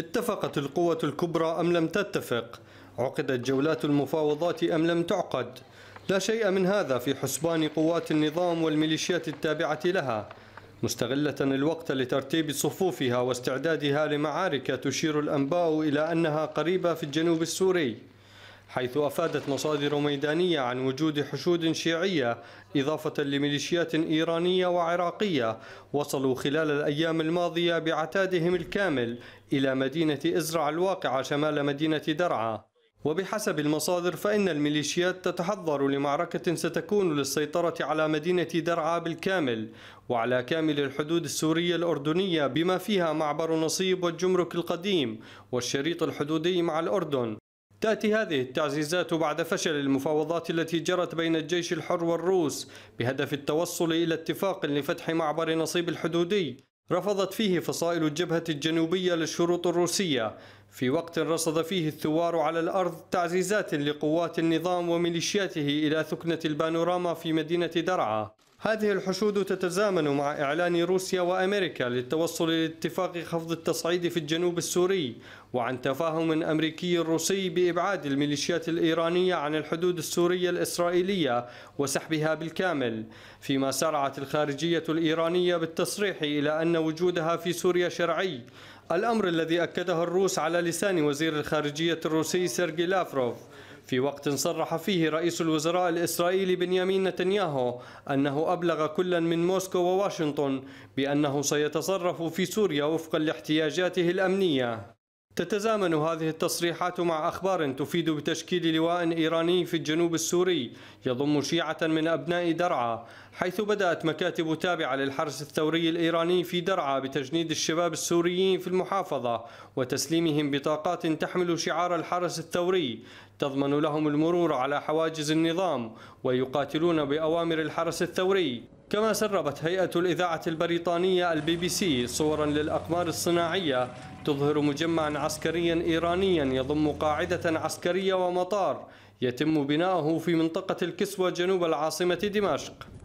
اتفقت القوة الكبرى أم لم تتفق؟ عقدت جولات المفاوضات أم لم تعقد؟ لا شيء من هذا في حسبان قوات النظام والميليشيات التابعة لها، مستغلة الوقت لترتيب صفوفها واستعدادها لمعارك تشير الأنباء إلى أنها قريبة في الجنوب السوري، حيث أفادت مصادر ميدانية عن وجود حشود شيعية إضافة لميليشيات إيرانية وعراقية وصلوا خلال الأيام الماضية بعتادهم الكامل إلى مدينة إزرع الواقعة شمال مدينة درعا. وبحسب المصادر فإن الميليشيات تتحضر لمعركة ستكون للسيطرة على مدينة درعا بالكامل وعلى كامل الحدود السورية الأردنية بما فيها معبر نصيب والجمرك القديم والشريط الحدودي مع الأردن. تأتي هذه التعزيزات بعد فشل المفاوضات التي جرت بين الجيش الحر والروس بهدف التوصل إلى اتفاق لفتح معبر نصيب الحدودي رفضت فيه فصائل الجبهة الجنوبية للشروط الروسية، في وقت رصد فيه الثوار على الأرض تعزيزات لقوات النظام وميليشياته إلى ثكنة البانوراما في مدينة درعا. هذه الحشود تتزامن مع إعلان روسيا وأمريكا للتوصل لاتفاق خفض التصعيد في الجنوب السوري وعن تفاهم أمريكي روسي بإبعاد الميليشيات الإيرانية عن الحدود السورية الإسرائيلية وسحبها بالكامل، فيما سارعت الخارجية الإيرانية بالتصريح إلى أن وجودها في سوريا شرعي، الأمر الذي أكده الروس على لسان وزير الخارجية الروسي سيرجي لافروف، في وقت صرح فيه رئيس الوزراء الإسرائيلي بنيامين نتنياهو أنه أبلغ كلا من موسكو وواشنطن بأنه سيتصرف في سوريا وفقا لاحتياجاته الأمنية. تتزامن هذه التصريحات مع أخبار تفيد بتشكيل لواء إيراني في الجنوب السوري يضم شيعة من أبناء درعا، حيث بدأت مكاتب تابعة للحرس الثوري الإيراني في درعا بتجنيد الشباب السوريين في المحافظة وتسليمهم بطاقات تحمل شعار الحرس الثوري تضمن لهم المرور على حواجز النظام ويقاتلون بأوامر الحرس الثوري. كما سربت هيئة الإذاعة البريطانية البي بي سي صوراً للأقمار الصناعية تظهر مجمعاً عسكرياً إيرانياً يضم قاعدة عسكرية ومطار يتم بناؤه في منطقة الكسوة جنوب العاصمة دمشق.